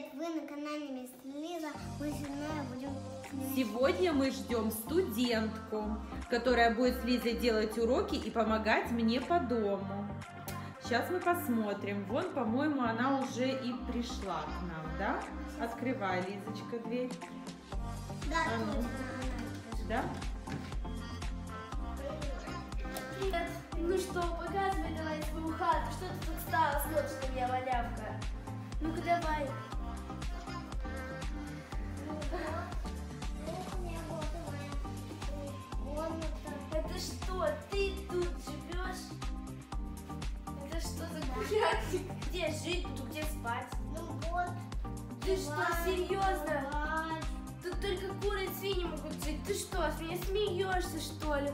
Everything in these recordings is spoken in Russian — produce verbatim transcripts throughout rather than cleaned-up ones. привет! Вы на канале Miss Liza. Мы сегодня будем... Сегодня мы ждем студентку, которая будет с Лизой делать уроки и помогать мне по дому. Сейчас мы посмотрим. Вон, по-моему, она уже и пришла к нам, да? Открывай, Лизочка, дверь. Да, а ну. Да? Привет. Ну что, показывай давай свою хату. Что ты тут стала, смотришь, что я малявка? Ну-ка давай. Это что, ты тут живешь? Это что за гулянки? Где жить, тут где спать? Ну вот. Ты что, серьезно? Тут только куры и свиньи могут жить. Ты что, с меня смеешься, что ли?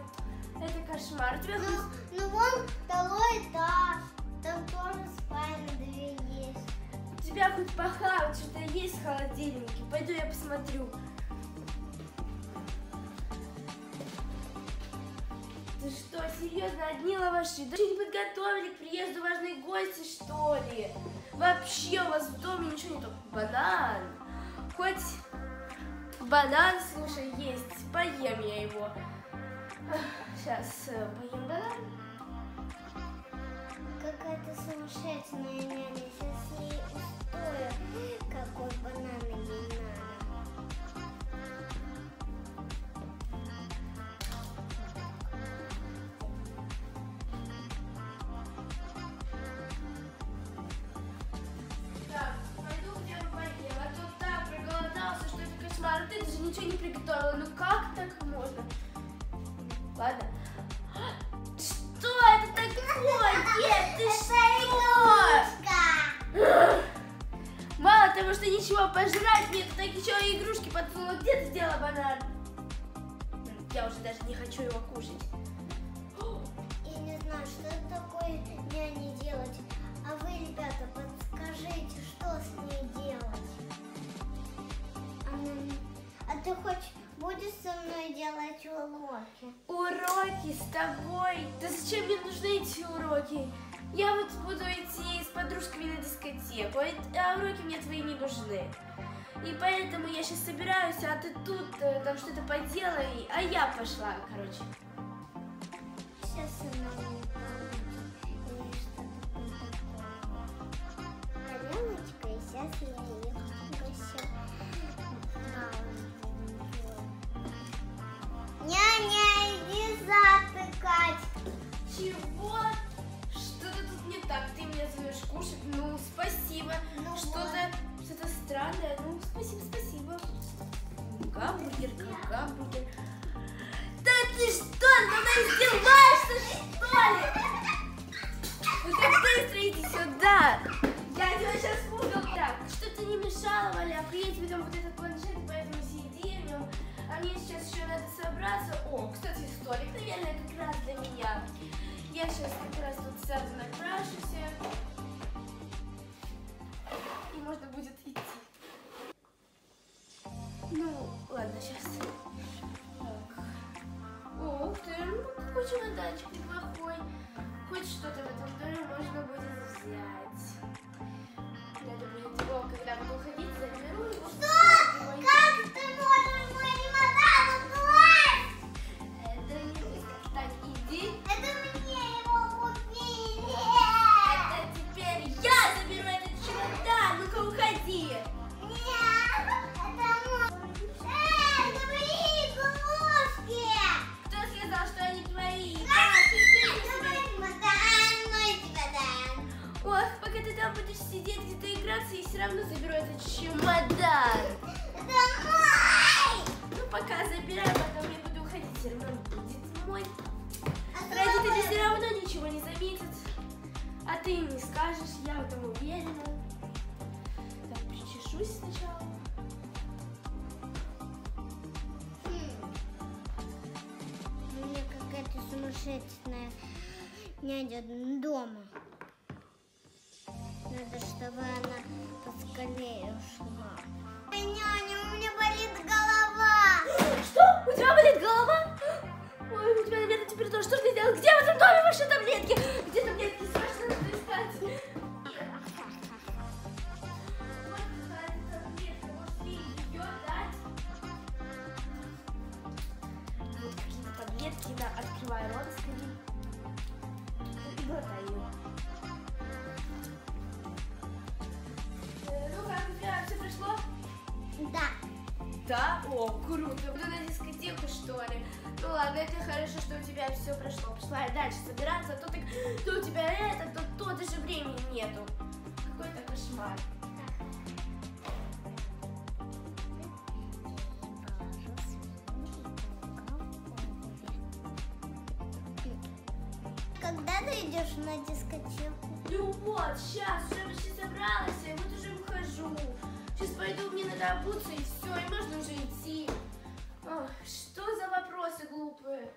Это кошмар. Ну, хоть... ну вон второй этаж. Там тоже спальня, дверь есть. У тебя хоть похавать, что-то есть в холодильнике. Пойду я посмотрю. Ты что, серьезно, одни лаваши? Да что-нибудь подготовили к приезду важные гости, что ли? Вообще у вас в доме ничего не только банан. Хоть банан, слушай, есть. Поем я его. Сейчас поем банан. Какая-то сумасшедшая няня. Сейчас ей устроит, какой банан ей надо. Так, пойду где мы поем. А то так проголодался, что это кошмар. А ты даже ничего не приготовила. Ну как так можно? Ладно. Что это такое? Нет, ты что? Мало того, что ничего пожрать нет, так еще и игрушки подсунула. Где ты сделала банан? Я уже даже не хочу его кушать. Я не знаю, что это такое няне делать. А вы, ребята, подскажите, что с ней делать? А ты хочешь... Будешь со мной делать уроки? Уроки с тобой? Да зачем мне нужны эти уроки? Я вот буду идти с подружками на дискотеку, а уроки мне твои не нужны. И поэтому я сейчас собираюсь, а ты тут там что-то поделай, а я пошла, короче. Сейчас она мне поможет. Что-то такое. Паленочка, и сейчас я ее погасила. Няня, иди затыкать. Чего? Что-то тут не так. Ты меня зовешь кушать. Ну, спасибо. Ну, что-то что-то странное. Ну, спасибо, спасибо. Гамбургер, как гамбургер. Да ты что, надо издеваешься, что ли? Ну ты быстро иди сюда. Я тебя сейчас пугал. Так, чтоб ты не мешала, малявка. Я тебе дам вот этот планшет, поэтому сиди в нем. А мне сейчас еще надо собраться. О, кстати, столик, наверное, как раз для меня. Я сейчас как раз тут сяду, накрашусь. И можно будет идти. Ну, ладно, сейчас. Так. О, ты, ну, какой чемоданчик неплохой. Хоть что-то в этом доме можно будет взять. Надо будет его, когда буду ходить, заберу его. Что? Как ты можешь? Няня дома. Надо, чтобы она поскорее ушла. Няня, у меня болит голова. Что? У тебя болит голова? Ой, у тебя, наверное, теперь тоже что-то делать. Где в этом доме ваши таблетки? Где таблетки? Срочно надо искать. Да? О, круто! Ну, на дискотеку, что ли? Ну ладно, это хорошо, что у тебя все прошло. Пошла и дальше собираться, а то, ты, то у тебя это, то, то даже времени нету. Какой-то кошмар. Когда ты идешь на дискотеку? Ну вот, сейчас, уже почти собралась, и вот уже выхожу. Сейчас пойду, мне надо обуться, и все, и можно уже идти. Ох, что за вопросы глупые?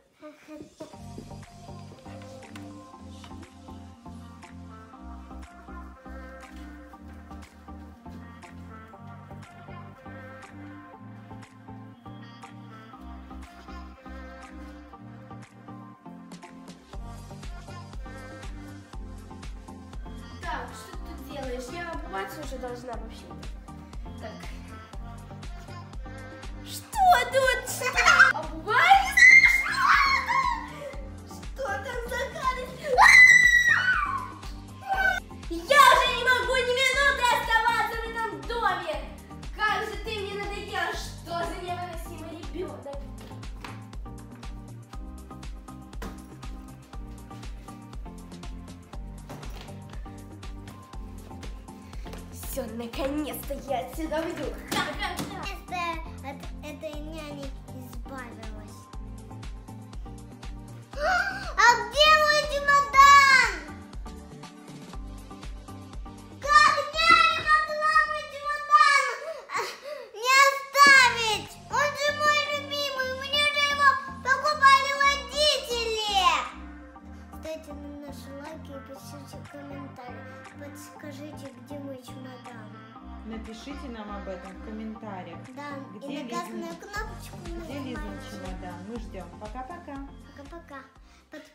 Так, что ты тут делаешь? Я обуваться уже должна вообще. Так. Что тут? Что? Обувайся! Что там за кадр? Я уже не могу ни минуты оставаться в этом доме! Как же ты мне надоела! Что за невыносимый ребенок? Все, наконец-то я отсюда уйду. Наконец-то от этой няни избавилась. А где мой чемодан? Как няня могла мой чемодан не оставить? Он же мой любимый, мне же его покупали родители. Кстати, на наши лайки и пишите комментарии. Подскажите, где мой чемодан? Напишите нам об этом в комментариях. Да, где и наказанную кнопочку нажимайте. Где Лизин чемодан? Мы ждем. Пока-пока. Пока-пока.